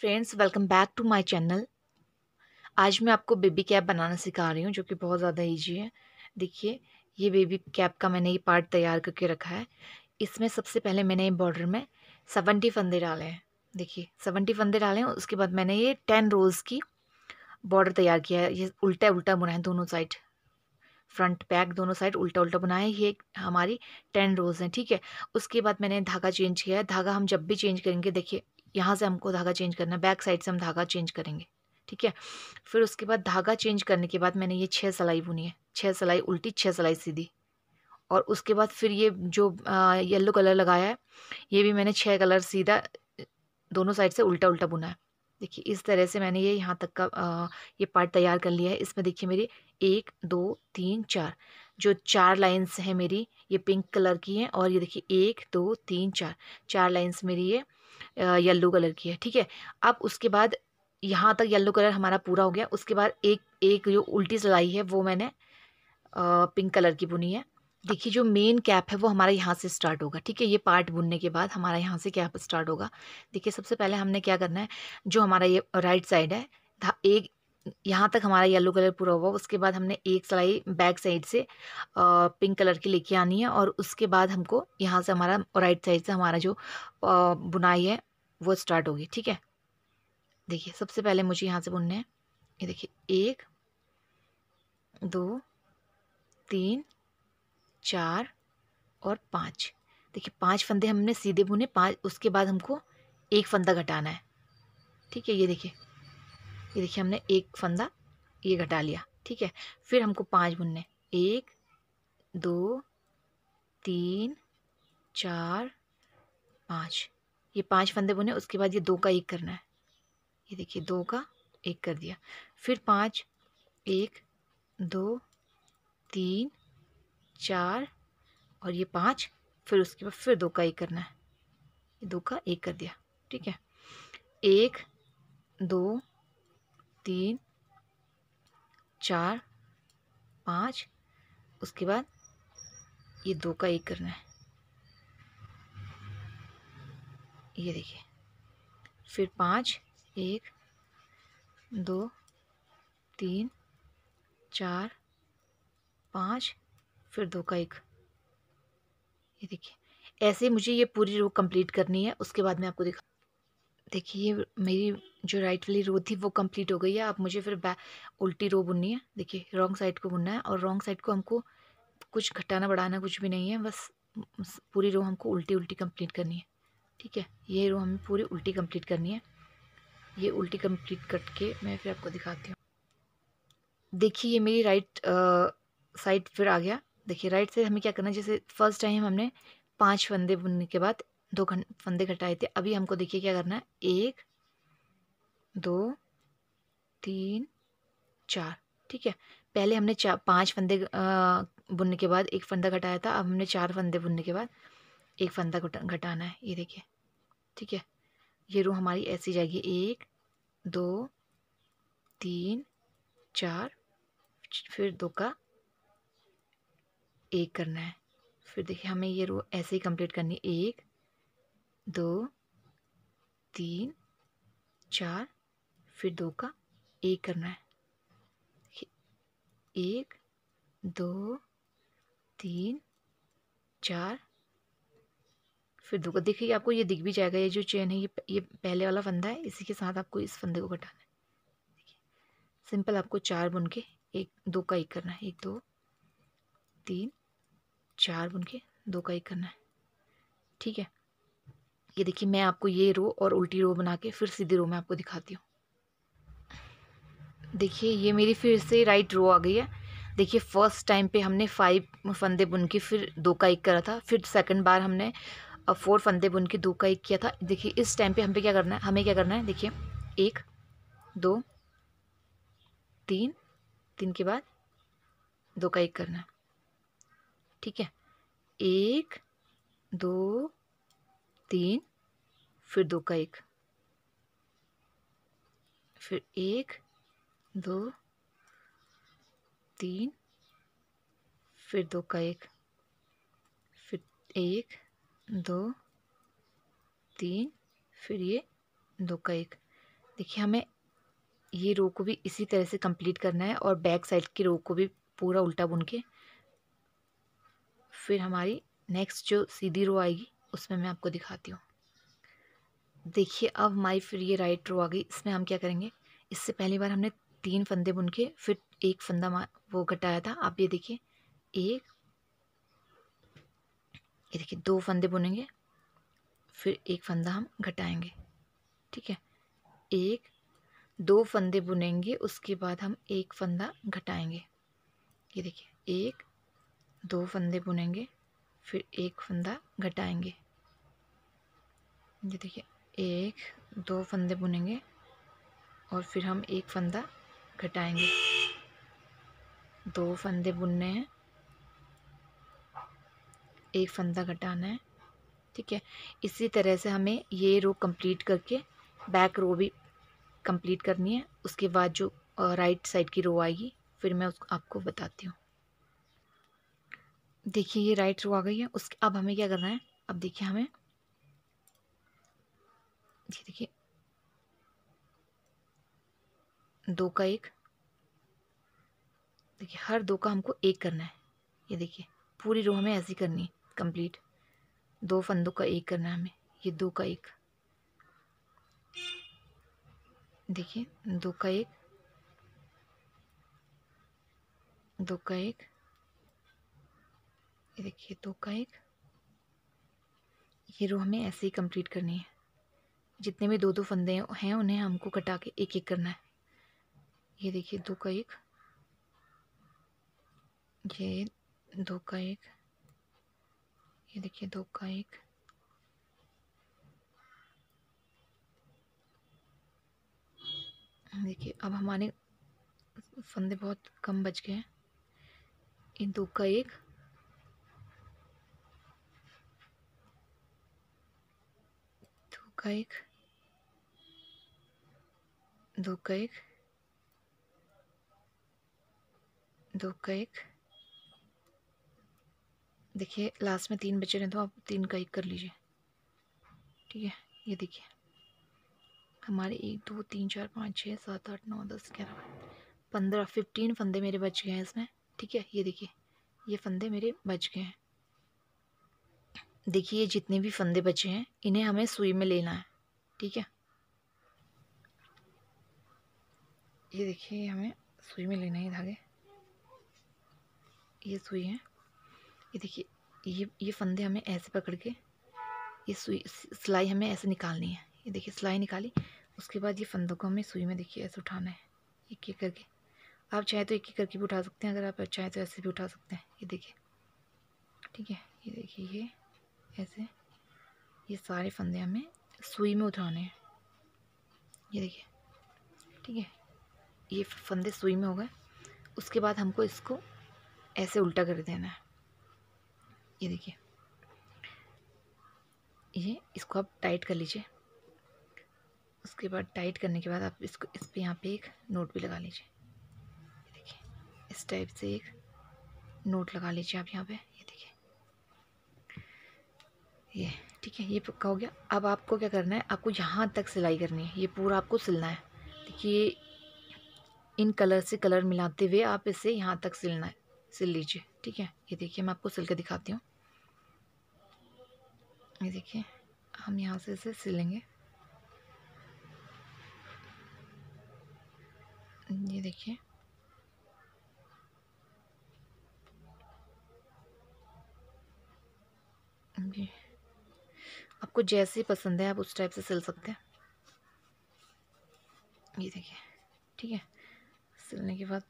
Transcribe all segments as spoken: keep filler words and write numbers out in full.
Friends welcome back to my channel. आज मैं आपको बेबी कैप बनाना सिखा रही हूँ जो कि बहुत ज़्यादा इजी है। देखिए ये बेबी कैप का मैंने ये पार्ट तैयार करके रखा है। इसमें सबसे पहले मैंने बॉर्डर में सत्तर फंदे डाले हैं। देखिए सत्तर फंदे डाले हैं। उसके बाद मैंने ये टेन रोज़ की बॉर्डर तैयार किया है। ये उल्टा उल्टा बुना है, दोनों साइड फ्रंट बैक दोनों साइड उल्टा उल्टा बनाया। ये हमारी टेन रोज़ हैं, ठीक है। उसके बाद मैंने धागा चेंज किया है। धागा हम जब भी चेंज करेंगे, देखिए यहाँ से हमको धागा चेंज करना है, बैक साइड से हम धागा चेंज करेंगे, ठीक है। फिर उसके बाद धागा चेंज करने के बाद मैंने ये छः सलाई बुनी है। छः सलाई उल्टी, छः सलाई सीधी। और उसके बाद फिर ये जो येलो कलर लगाया है ये भी मैंने छः कलर सीधा दोनों साइड से उल्टा उल्टा बुना है। देखिए इस तरह से मैंने ये यहाँ तक का आ, ये पार्ट तैयार कर लिया है। इसमें देखिए मेरी एक दो तीन चार जो चार लाइन्स हैं मेरी, ये पिंक कलर की हैं। और ये देखिए एक दो तीन चार चार लाइन्स मेरी ये येलो कलर की है, ठीक है। अब उसके बाद यहाँ तक येलो कलर हमारा पूरा हो गया। उसके बाद एक एक जो उल्टी सिलाई है वो मैंने आ, पिंक कलर की बुनी है। देखिए जो मेन कैप है वो हमारा यहाँ से स्टार्ट होगा, ठीक है। ये पार्ट बुनने के बाद हमारा यहाँ से कैप स्टार्ट होगा। देखिए सबसे पहले हमने क्या करना है, जो हमारा ये राइट साइड है एक यहाँ तक हमारा येलो कलर पूरा हुआ। उसके बाद हमने एक सिलाई बैक साइड से पिंक कलर की लेके आनी है। और उसके बाद हमको यहाँ से हमारा राइट साइड से हमारा जो बुनाई है वो स्टार्ट होगी, ठीक है। देखिए सबसे पहले मुझे यहाँ से बुनने हैं। ये देखिए एक दो तीन चार और पाँच। देखिए पाँच फंदे हमने सीधे बुने, पाँच। उसके बाद हमको एक फंदा घटाना है, ठीक है। ये देखिए ये देखिए हमने एक फंदा ये घटा लिया, ठीक है। फिर हमको पांच बुनने, एक दो तीन चार पाँच। ये पांच फंदे बुने। उसके बाद ये दो का एक करना है। ये देखिए दो का एक कर दिया। फिर पांच, एक दो तीन चार और ये पांच। फिर उसके बाद फिर दो का एक करना है। ये दो का एक कर दिया, ठीक है। एक दो तीन चार पाँच। उसके बाद ये दो का एक करना है। ये देखिए फिर पाँच, एक दो तीन चार पाँच, फिर दो का एक। ये देखिए ऐसे मुझे ये पूरी रो कंप्लीट करनी है। उसके बाद मैं आपको दिखा देखिए ये मेरी जो राइट वाली रो थी वो कंप्लीट हो गई है। अब मुझे फिर बैक उल्टी रो बुननी है। देखिए रॉन्ग साइड को बुनना है और रॉन्ग साइड को हमको कुछ घटाना बढ़ाना कुछ भी नहीं है, बस पूरी रो हमको उल्टी उल्टी कंप्लीट करनी है, ठीक है। ये रो हमें पूरी उल्टी कंप्लीट करनी है। ये उल्टी कंप्लीट करके मैं फिर आपको दिखाती हूँ। देखिए ये मेरी राइट साइड फिर आ गया। देखिए राइट साइड हमें क्या करना है, जैसे फर्स्ट टाइम हमने पाँच फंदे बुनने के बाद दो फंदे घटाए थे। अभी हमको देखिए क्या करना है, एक दो तीन चार, ठीक है। पहले हमने चार पाँच फंदे बुनने के बाद एक फंदा घटाया था। अब हमने चार फंदे बुनने के बाद एक फंदा घटाना है। ये देखिए, ठीक है। ये रो हमारी ऐसी जाएगी, एक दो तीन चार, फिर दो का एक करना है। फिर देखिए हमें ये रो ऐसे ही कंप्लीट करनी है, एक दो तीन चार, फिर दो का एक करना है। एक दो तीन चार, फिर दो का। देखिए आपको ये दिख भी जाएगा, ये जो चेन है ये ये पहले वाला फंदा है, इसी के साथ आपको इस फंदे को घटाना है। देखिए सिंपल आपको चार बुन के एक दो का एक करना है, एक दो तीन चार बुन के दो का एक करना है, ठीक है। ये देखिए मैं आपको ये रो और उल्टी रो बना के फिर सीधी रो में आपको दिखाती हूँ। देखिए ये मेरी फिर से राइट रो आ गई है। देखिए फर्स्ट टाइम पे हमने फाइव फंदे बुन के फिर दो का एक करा था। फिर सेकंड बार हमने फोर फंदे बुन के दो का एक किया था। देखिए इस टाइम पे हम पे क्या करना है, हमें क्या करना है। देखिए एक दो तीन, तीन के बाद दो का एक करना है, ठीक है। एक दो तीन, फिर दो का एक, फिर एक दो तीन, फिर दो का एक, फिर एक दो तीन, फिर ये दो का एक। देखिए हमें ये रो को भी इसी तरह से कंप्लीट करना है और बैक साइड की रो को भी पूरा उल्टा बुन के फिर हमारी नेक्स्ट जो सीधी रो आएगी उसमें मैं आपको दिखाती हूँ। देखिए अब हमारी फिर ये राइट रो आ गई। इसमें हम क्या करेंगे, इससे पहली बार हमने तीन फंदे बुन के फिर एक फंदा वो घटाया था। आप ये देखिए एक, ये देखिए दो फंदे बुनेंगे फिर एक फंदा हम घटाएंगे, ठीक है। एक दो फंदे बुनेंगे उसके बाद हम एक फंदा घटाएंगे। ये देखिए एक दो फंदे बुनेंगे फिर एक फंदा घटाएंगे। ये देखिए एक दो फंदे बुनेंगे और फिर हम एक फंदा घटाएंगे। दो फंदे बुनने हैं, एक फंदा घटाना है, ठीक है। इसी तरह से हमें ये रो कंप्लीट करके बैक रो भी कंप्लीट करनी है। उसके बाद जो राइट साइड की रो आएगी फिर मैं उसको आपको बताती हूँ। देखिए ये राइट रो आ गई है। उसके अब हमें क्या करना है, अब देखिए हमें ये देखिए दो का एक, देखिए हर दो का हमको एक करना है। ये देखिए पूरी रो हमें ऐसी करनी है कंप्लीट। दो फंदों का एक करना है हमें, ये दो का एक, देखिए दो का एक, दो का एक, ये देखिए दो का एक। ये रो हमें ऐसे ही कंप्लीट करनी है। जितने भी दो दो फंदे हैं उन्हें हमको कटा के एक एक करना है। ये देखिए दो का एक, ये दो का एक, ये देखिए दो का एक, देखिए अब हमारे फंदे बहुत कम बच गए हैं। ये दो का एक, दो का एक, दो का एक, दो का एक, देखिए लास्ट में तीन बचे रहे तो आप तीन का एक कर लीजिए, ठीक है। ये देखिए हमारे एक दो तीन चार पाँच छः सात आठ नौ दस ग्यारह पंद्रह फिफ्टीन फंदे मेरे बच गए हैं इसमें, ठीक है। ये देखिए ये फंदे मेरे बच गए हैं। देखिए ये जितने भी फंदे बचे हैं इन्हें हमें सुई में लेना है, ठीक है। ये देखिए हमें सुई में लेना है धागे, ये सुई है। ये देखिए ये ये फंदे हमें ऐसे पकड़ के ये सुई सिलाई हमें ऐसे निकालनी है। ये देखिए सिलाई निकाली, उसके बाद ये फंदों को हमें सुई में देखिए ऐसे उठाना है एक एक करके। आप चाहे तो एक एक करके भी उठा सकते हैं, अगर आप चाहे तो ऐसे भी उठा सकते हैं। ये देखिए, ठीक है। ये देखिए ये ऐसे ये सारे फंदे हमें सुई में उठाने हैं। ये देखिए, ठीक है, ये फंदे सुई में हो गए। उसके बाद हमको इसको ऐसे उल्टा कर देना है। ये देखिए ये इसको आप टाइट कर लीजिए। उसके बाद टाइट करने के बाद आप इसको इस पे यहाँ पे एक नोट भी लगा लीजिए। ये देखिए इस टाइप से एक नोट लगा लीजिए आप यहाँ पे। ये देखिए ये, ठीक है, ये पक्का हो गया। अब आपको क्या करना है, आपको यहाँ तक सिलाई करनी है, ये पूरा आपको सिलना है। देखिए इन कलर से कलर मिलाते हुए आप इसे यहाँ तक सिलना है, सिल लीजिए, ठीक है। ये देखिए मैं आपको सिल के दिखाती हूँ। ये देखिए हम यहाँ से इसे सिलेंगे। ये देखिए जी, आपको जैसी पसंद है आप उस टाइप से सिल सकते हैं। ये देखिए, ठीक है, सिलने के बाद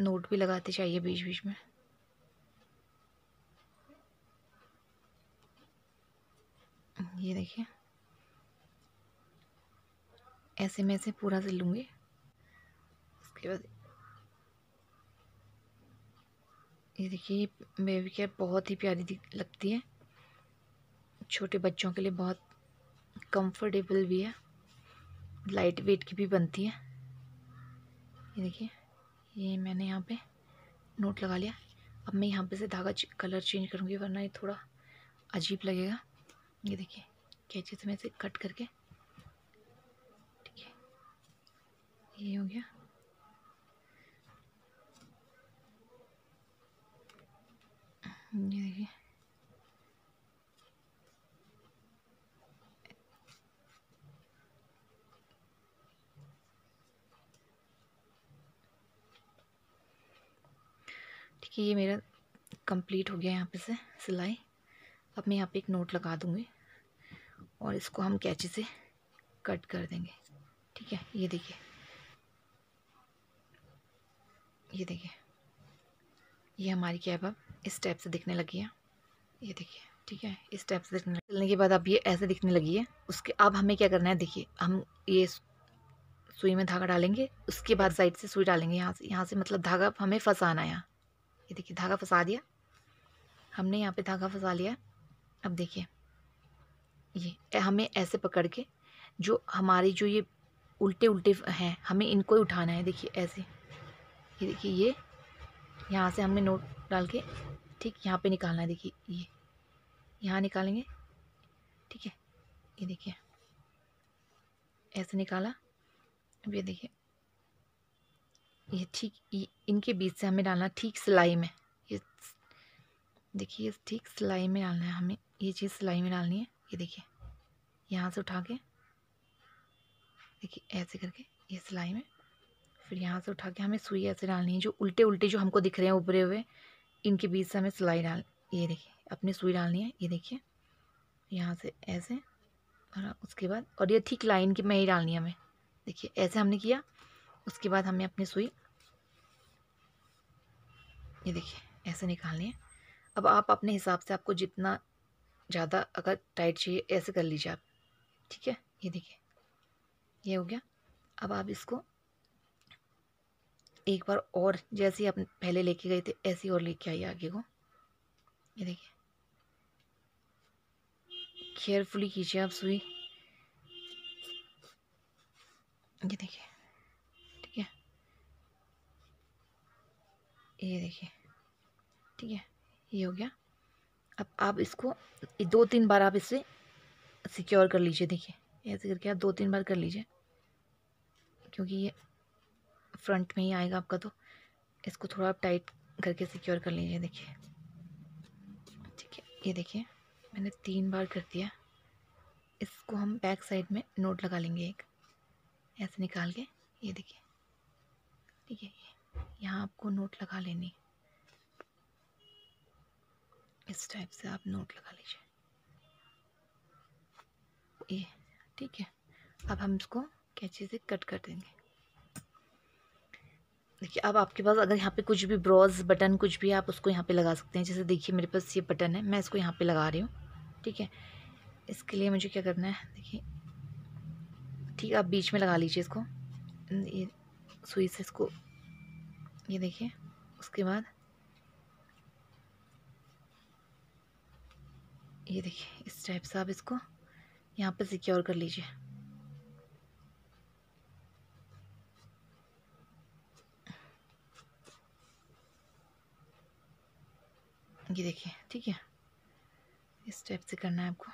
नोट भी लगाते चाहिए बीच बीच में। ये देखिए ऐसे में ऐसे पूरा सिल लूँगी। उसके बाद ये देखिए बेबी कैप बहुत ही प्यारी लगती है, छोटे बच्चों के लिए बहुत कंफर्टेबल भी है, लाइट वेट की भी बनती है। ये देखिए ये मैंने यहाँ पे नोट लगा लिया। अब मैं यहाँ पे से धागा कलर चेंज करूँगी वरना ये थोड़ा अजीब लगेगा। ये देखिए कैंची से मैं इसे कट करके, ठीक है, ये हो गया। ये देखिए ठीक है, ये मेरा कंप्लीट हो गया यहाँ पे से सिलाई। अब मैं यहाँ पे एक नोट लगा दूँगी और इसको हम कैंची से कट कर देंगे। ठीक है, ये देखिए ये देखिए ये हमारी कैप अब इस टाइप से दिखने लगी है। ये देखिए, ठीक है, इस टाइप से दिखने चलने के बाद अब ये ऐसे दिखने लगी है। उसके अब हमें क्या करना है, देखिए हम ये सुई में धागा डालेंगे, उसके बाद साइड से सुई डालेंगे यहाँ से, यहाँ से मतलब धागा हमें फंसाना है। यहाँ ये देखिए धागा फंसा दिया हमने, यहाँ पे धागा फंसा लिया। अब देखिए ये हमें ऐसे पकड़ के जो हमारी जो ये उल्टे उल्टे हैं हमें इनको ही उठाना है। देखिए ऐसे, ये देखिए ये यहाँ से हमने नोट डाल के ठीक यहाँ पे निकालना है। देखिए ये यहाँ निकालेंगे, ठीक है, ये देखिए ऐसे निकाला। अब ये देखिए ये ठीक इनके बीच से हमें डालना ठीक सिलाई में। ये देखिए ठीक सिलाई में डालना है हमें, ये चीज़ सिलाई में डालनी है। ये देखिए यहाँ से उठा के देखिए ऐसे करके ये सिलाई में, फिर यहाँ से उठा के हमें सुई ऐसे डालनी है। जो उल्टे उल्टे जो हमको दिख रहे हैं उभरे हुए, इनके बीच से हमें सिलाई डाल, ये देखिए अपनी सुई डालनी है। ये देखिए यहाँ से ऐसे, और उसके बाद और ये ठीक लाइन की में ही डालनी है हमें। देखिए ऐसे हमने किया, उसके बाद हमें अपनी सुई ये देखिए ऐसे निकालनी है। अब आप अपने हिसाब से आपको जितना ज़्यादा अगर टाइट चाहिए ऐसे कर लीजिए आप, ठीक है। ये देखिए ये हो गया। अब आप इसको एक बार और जैसे ही आप पहले लेके गए थे ऐसे और लेके आइए आगे को। ये देखिए केयरफुली कीजिए आप सुई। ये देखिए, ठीक है, ये देखिए, ठीक है, ये हो गया। अब आप इसको दो तीन बार आप इसे सिक्योर कर लीजिए। देखिए ऐसे करके आप दो तीन बार कर लीजिए, क्योंकि ये फ्रंट में ही आएगा आपका, तो इसको थोड़ा आप टाइट करके सिक्योर कर लीजिए। देखिए ठीक है, ये देखिए मैंने तीन बार कर दिया। इसको हम बैक साइड में नोट लगा लेंगे एक, ऐसे निकाल के। ये देखिए ठीक है, ये यहाँ आपको नोट लगा लेनी, इस टाइप से आप नोट लगा लीजिए। ये ठीक है, अब हम इसको कैंची से कट कर देंगे। देखिए अब आपके पास अगर यहाँ पे कुछ भी ब्रॉस बटन कुछ भी आप उसको यहाँ पे लगा सकते हैं। जैसे देखिए मेरे पास ये बटन है, मैं इसको यहाँ पे लगा रही हूँ। ठीक है, इसके लिए मुझे क्या करना है, देखिए ठीक आप बीच में लगा लीजिए इसको, ये सुई से इसको, ये देखिए। उसके बाद ये देखिए इस टाइप से आप इसको यहाँ पे सिक्योर कर लीजिए। ये देखिए ठीक है, इस टाइप से करना है आपको।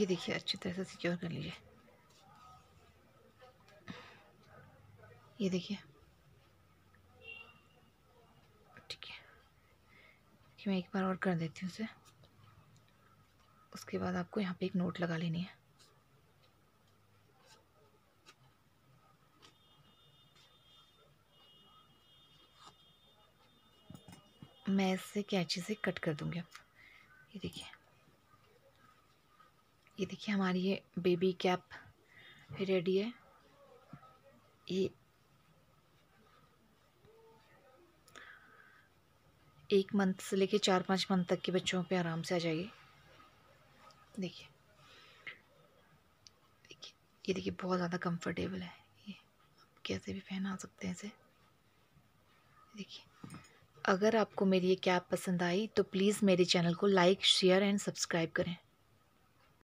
ये देखिए अच्छी तरह से सिक्योर कर लीजिए। ये देखिए मैं एक बार और कर देती हूँ उसे। उसके बाद आपको यहाँ पे एक नोट लगा लेनी है। मैं इससे कैंची से कट कर दूँगी अब। ये देखिए ये देखिए हमारी ये बेबी कैप रेडी है। ये एक मंथ से लेके चार पाँच मंथ तक के बच्चों पे आराम से आ जाइए। देखिए देखिए ये देखिए बहुत ज़्यादा कंफर्टेबल है, ये आप कैसे भी पहना सकते हैं इसे। देखिए अगर आपको मेरी ये कैप पसंद आई तो प्लीज़ मेरे चैनल को लाइक शेयर एंड सब्सक्राइब करें।